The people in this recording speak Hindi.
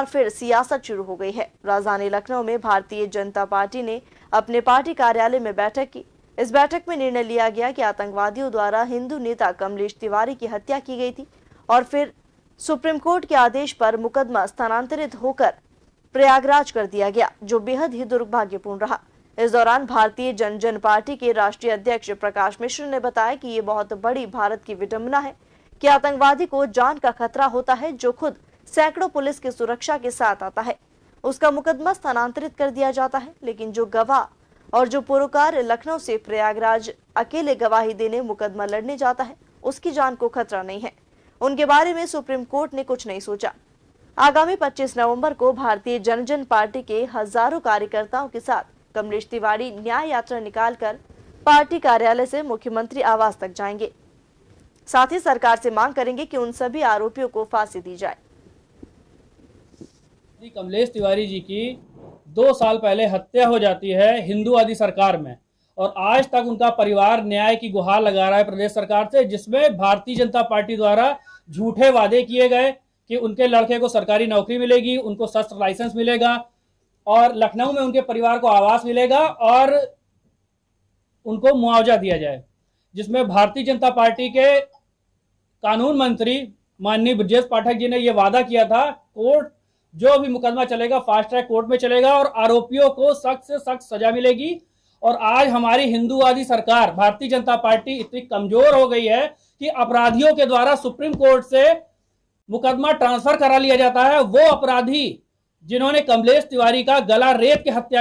और फिर सियासत शुरू हो गई है। राजधानी लखनऊ में भारतीय जनता पार्टी ने अपने पार्टी कार्यालय में बैठक की। इस बैठक में निर्णय लिया गया कि आतंकवादियों द्वारा हिंदू नेता कमलेश तिवारी की हत्या की गई थी और फिर सुप्रीम कोर्ट के आदेश पर मुकदमा स्थानांतरित होकर प्रयागराज कर दिया गया, जो बेहद ही दुर्भाग्यपूर्ण रहा। इस दौरान भारतीय जन जन पार्टी के राष्ट्रीय अध्यक्ष प्रकाश मिश्रा ने बताया कि ये बहुत बड़ी भारत की विडंबना है कि आतंकवादी को जान का खतरा होता है, जो खुद सैकड़ों पुलिस की सुरक्षा के साथ आता है, उसका मुकदमा स्थानांतरित कर दिया जाता है, लेकिन जो गवाह और जो परोकार लखनऊ से प्रयागराज अकेले गवाही देने मुकदमा लड़ने जाता है, उसकी जान को खतरा नहीं है। उनके बारे में सुप्रीम कोर्ट ने कुछ नहीं सोचा। आगामी 25 नवंबर को भारतीय जन जन पार्टी के हजारों कार्यकर्ताओं के साथ कमलेश तिवारी न्याय यात्रा निकालकर पार्टी कार्यालय से मुख्यमंत्री आवास तक जाएंगे। साथ ही सरकार से मांग करेंगे कि उन सभी आरोपियों को फांसी दी जाए। कमलेश तिवारी जी की 2 साल पहले हत्या हो जाती है हिंदूवादी सरकार में, और आज तक उनका परिवार न्याय की गुहार लगा रहा है प्रदेश सरकार से, जिसमें भारतीय जनता पार्टी द्वारा झूठे वादे किए गए कि उनके लड़के को सरकारी नौकरी मिलेगी, उनको शस्त्र लाइसेंस मिलेगा और लखनऊ में उनके परिवार को आवास मिलेगा और उनको मुआवजा दिया जाए, जिसमें भारतीय जनता पार्टी के कानून मंत्री माननीय बृजेश पाठक जी ने यह वादा किया था, कोर्ट जो भी मुकदमा चलेगा फास्ट ट्रैक कोर्ट में चलेगा और आरोपियों को सख्त से सख्त सजा मिलेगी। और आज हमारी हिंदूवादी सरकार भारतीय जनता पार्टी इतनी कमजोर हो गई है कि अपराधियों के द्वारा सुप्रीम कोर्ट से मुकदमा ट्रांसफर करा लिया जाता है। वो अपराधी जिन्होंने कमलेश तिवारी का गला रेत के हत्या